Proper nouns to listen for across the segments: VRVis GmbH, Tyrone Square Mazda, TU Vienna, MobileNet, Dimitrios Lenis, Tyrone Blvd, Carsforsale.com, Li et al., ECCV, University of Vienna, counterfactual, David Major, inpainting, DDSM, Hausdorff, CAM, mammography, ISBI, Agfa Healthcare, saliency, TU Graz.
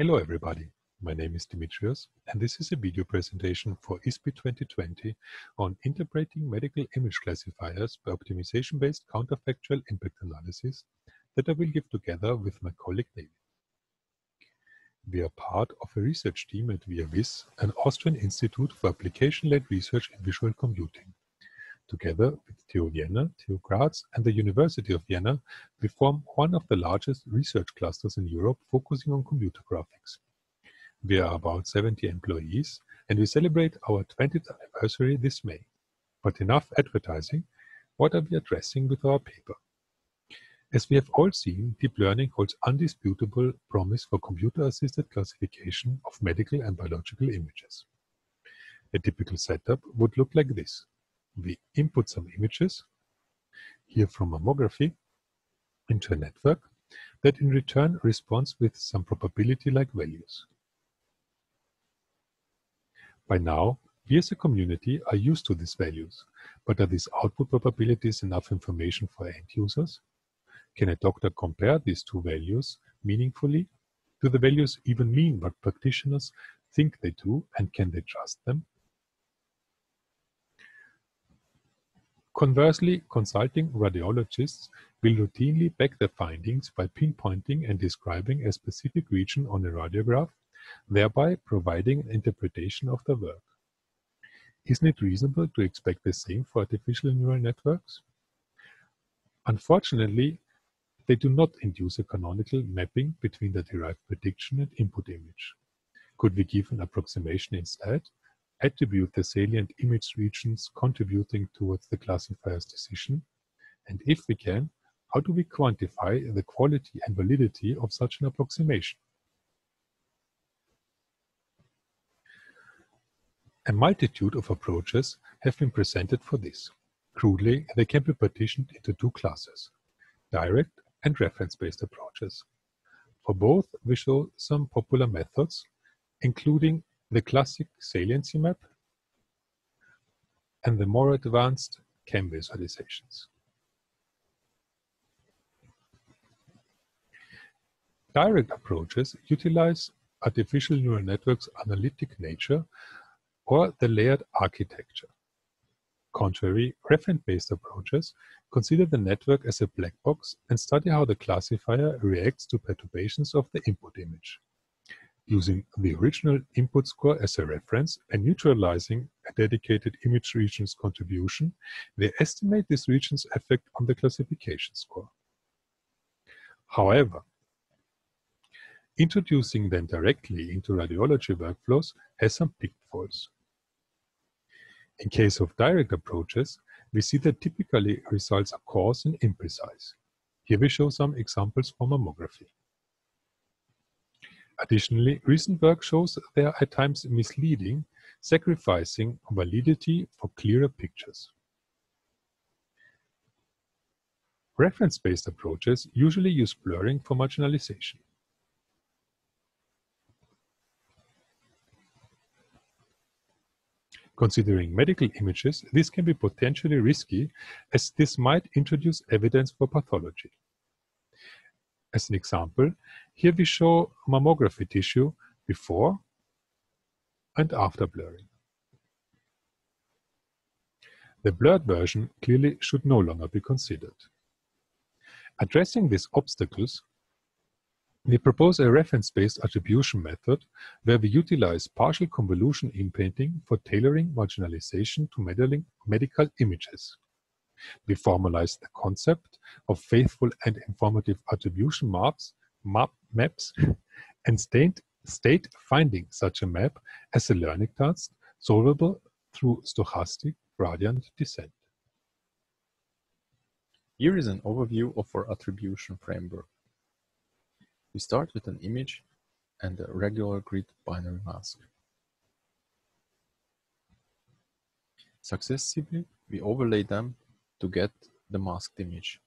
Hello everybody, my name is Dimitrios and this is a video presentation for ISBI 2020 on interpreting medical image classifiers by optimization-based counterfactual impact analysis that I will give together with my colleague David. We are part of a research team at VRVis, an Austrian institute for application-led research in visual computing. Together with TU Vienna, TU Graz and the University of Vienna, we form one of the largest research clusters in Europe focusing on computer graphics. We are about 70 employees and we celebrate our 20th anniversary this May. But enough advertising, what are we addressing with our paper? As we have all seen, deep learning holds undisputable promise for computer-assisted classification of medical and biological images. A typical setup would look like this. We input some images, here from mammography, into a network that in return responds with some probability-like values. By now, we as a community are used to these values, but are these output probabilities enough information for end users? Can a doctor compare these two values meaningfully? Do the values even mean what practitioners think they do, and can they trust them? Conversely, consulting radiologists will routinely back their findings by pinpointing and describing a specific region on a radiograph, thereby providing an interpretation of their work. Isn't it reasonable to expect the same for artificial neural networks? Unfortunately, they do not induce a canonical mapping between the derived prediction and input image. Could we give an approximation instead? Attribute the salient image regions contributing towards the classifier's decision? And if we can, how do we quantify the quality and validity of such an approximation? A multitude of approaches have been presented for this. Crudely, they can be partitioned into two classes, direct and reference-based approaches. For both, we show some popular methods, including the classic saliency map and the more advanced CAM visualizations. Direct approaches utilize artificial neural networks' analytic nature or the layered architecture. Contrary, reference-based approaches consider the network as a black box and study how the classifier reacts to perturbations of the input image. Using the original input score as a reference and neutralizing a dedicated image region's contribution, they estimate this region's effect on the classification score. However, introducing them directly into radiology workflows has some pitfalls. In case of direct approaches, we see that typically results are coarse and imprecise. Here we show some examples from mammography. Additionally, recent work shows they are at times misleading, sacrificing validity for clearer pictures. Reference-based approaches usually use blurring for marginalization. Considering medical images, this can be potentially risky, as this might introduce evidence for pathology. As an example, here we show mammography tissue before and after blurring. The blurred version clearly should no longer be considered. Addressing these obstacles, we propose a reference-based attribution method where we utilize partial convolution inpainting for tailoring marginalization to medical images. We formalize the concept of faithful and informative attribution maps, and state finding such a map as a learning task solvable through stochastic gradient descent. Here is an overview of our attribution framework. We start with an image and a regular grid binary mask. Successively, we overlay them to get the masked image.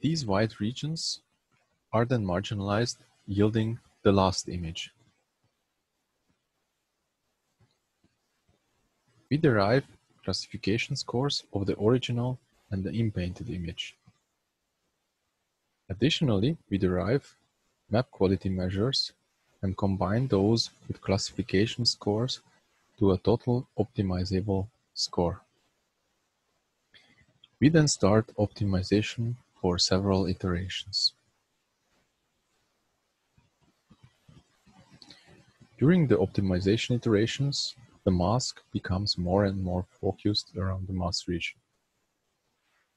These white regions are then marginalized, yielding the last image. We derive classification scores of the original and the inpainted image. Additionally, we derive map quality measures and combine those with classification scores to a total optimizable score. We then start optimization for several iterations. During the optimization iterations, the mask becomes more and more focused around the mass region.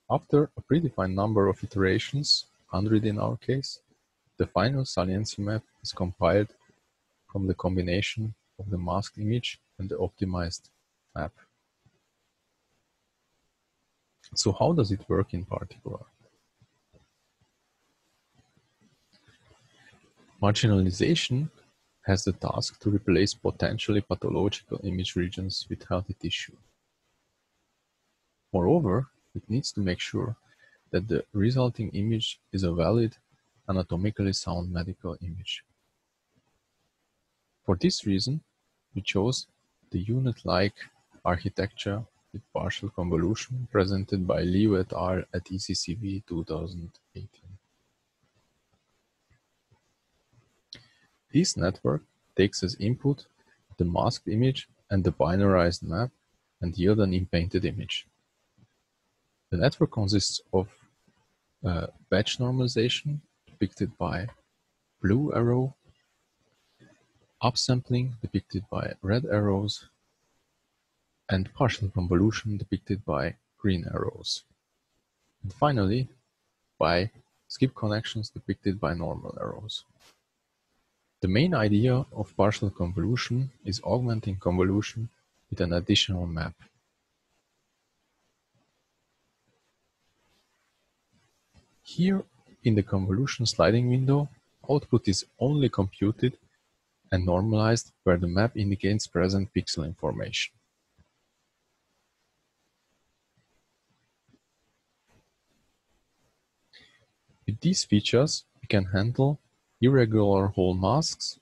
After a predefined number of iterations, 100 in our case, the final saliency map is compiled from the combination of the masked image and the optimized map. So how does it work in particular? Marginalization has the task to replace potentially pathological image regions with healthy tissue. Moreover, it needs to make sure that the resulting image is a valid, anatomically sound medical image. For this reason, we chose the unit-like architecture with partial convolution presented by Li et al. At ECCV 2018. This network takes as input the masked image and the binarized map and yield an inpainted image. The network consists of batch normalization, depicted by blue arrow, upsampling, depicted by red arrows, and partial convolution depicted by green arrows. And finally, by skip connections depicted by normal arrows. The main idea of partial convolution is augmenting convolution with an additional map. Here in the convolution sliding window, output is only computed and normalized where the map indicates present pixel information. With these features, we can handle irregular whole masks,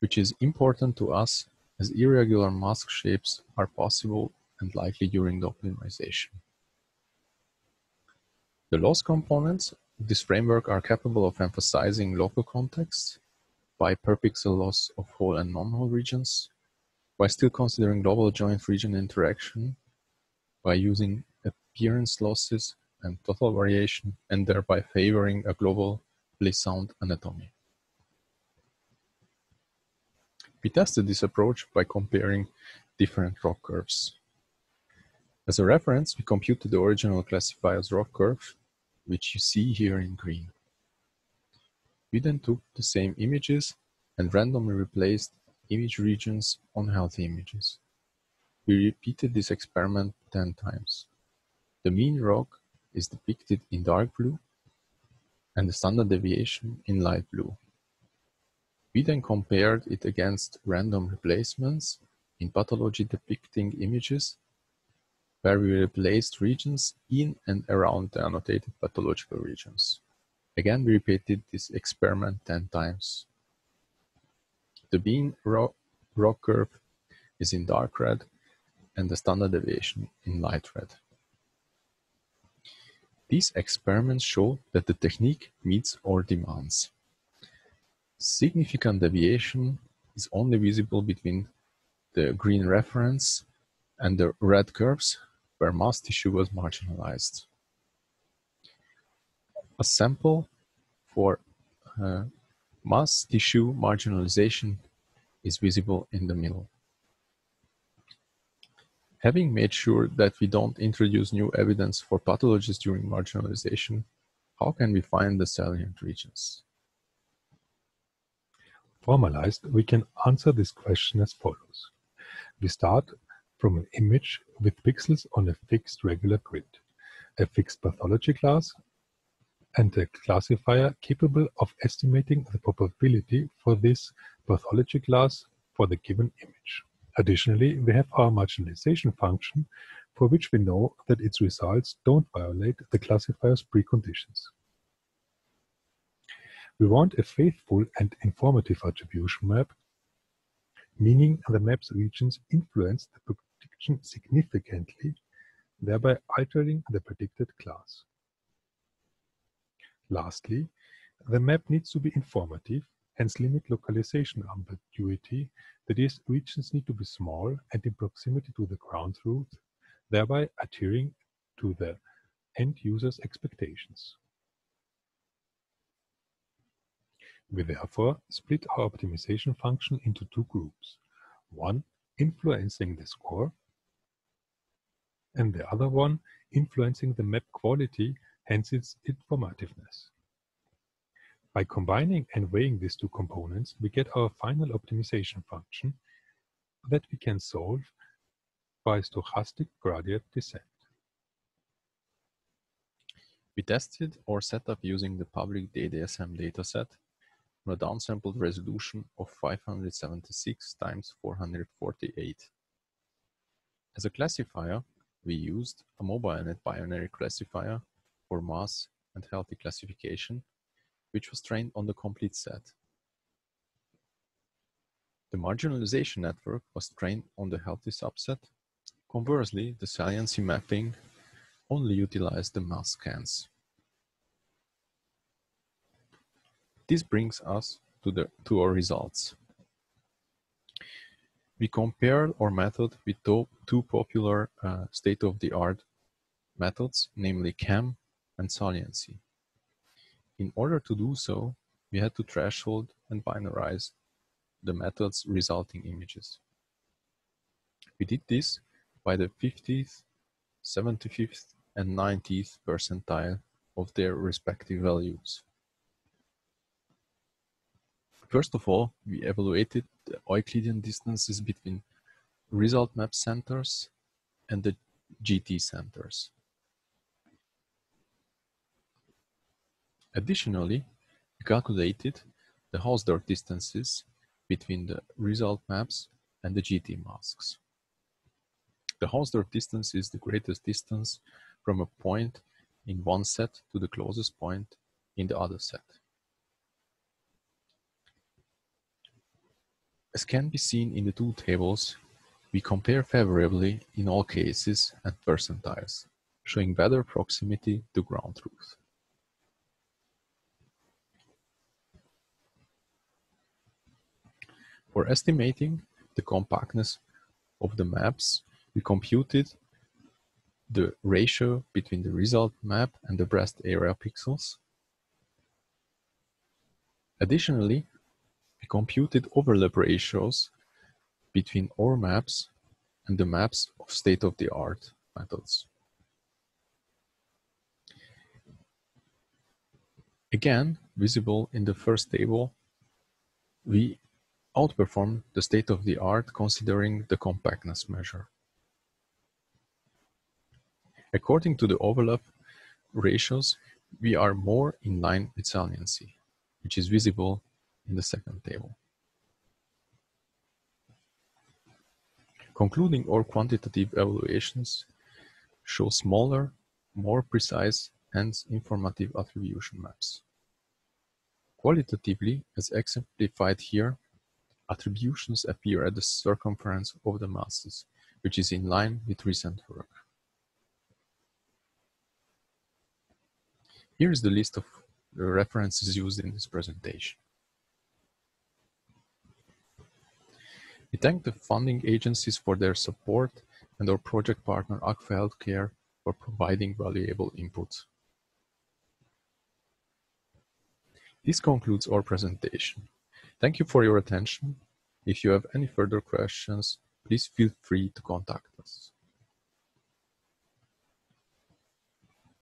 which is important to us as irregular mask shapes are possible and likely during the optimization. The loss components of this framework are capable of emphasizing local contexts by per pixel loss of whole and non-whole regions, while still considering global joint region interaction by using appearance losses and total variation, and thereby favoring a globally sound anatomy. We tested this approach by comparing different rock curves. As a reference, we computed the original classifier's rock curve, which you see here in green. We then took the same images and randomly replaced image regions on healthy images. We repeated this experiment 10 times. The mean rock is depicted in dark blue and the standard deviation in light blue. We then compared it against random replacements in pathology depicting images where we replaced regions in and around the annotated pathological regions. Again, we repeated this experiment 10 times. The mean rock curve is in dark red and the standard deviation in light red. These experiments show that the technique meets our demands. Significant deviation is only visible between the green reference and the red curves, where mass tissue was marginalized. A sample for mass tissue marginalization is visible in the middle. Having made sure that we don't introduce new evidence for pathologies during marginalization, how can we find the salient regions? Formalized, we can answer this question as follows. We start from an image with pixels on a fixed regular grid, a fixed pathology class, and a classifier capable of estimating the probability for this pathology class for the given image. Additionally, we have our marginalization function, for which we know that its results don't violate the classifier's preconditions. We want a faithful and informative attribution map, meaning the map's regions influence the prediction significantly, thereby altering the predicted class. Lastly, The map needs to be informative, hence limit localization ambiguity, that is, regions need to be small and in proximity to the ground truth, thereby adhering to the end user's expectations. We therefore split our optimization function into two groups, one influencing the score and the other one influencing the map quality, hence its informativeness. By combining and weighing these two components, we get our final optimization function that we can solve by stochastic gradient descent. We tested our setup using the public DDSM dataset on a downsampled resolution of 576 times 448. As a classifier, we used a MobileNet binary classifier for mass and healthy classification, which was trained on the complete set. The marginalization network was trained on the healthy subset. Conversely, the saliency mapping only utilized the mass scans. This brings us to our results. We compared our method with two popular state-of-the-art methods, namely CAM and saliency. In order to do so, we had to threshold and binarize the method's resulting images. We did this by the 50th, 75th, and 90th percentile of their respective values. First of all, we evaluated the Euclidean distances between result map centers and the GT centers. Additionally, we calculated the Hausdorff distances between the result maps and the GT masks. The Hausdorff distance is the greatest distance from a point in one set to the closest point in the other set. As can be seen in the two tables, we compare favorably in all cases and percentiles, showing better proximity to ground truth. For estimating the compactness of the maps, we computed the ratio between the result map and the breast area pixels. Additionally, we computed overlap ratios between our maps and the maps of state-of-the-art methods. Again, visible in the first table, we outperformed the state-of-the-art considering the compactness measure. According to the overlap ratios, we are more in line with saliency, which is visible in the second table. Concluding our quantitative evaluations show smaller, more precise, hence informative attribution maps. Qualitatively, as exemplified here, attributions appear at the circumference of the masses, which is in line with recent work. Here is the list of the references used in this presentation. We thank the funding agencies for their support and our project partner Agfa Healthcare for providing valuable input. This concludes our presentation. Thank you for your attention. If you have any further questions, please feel free to contact us.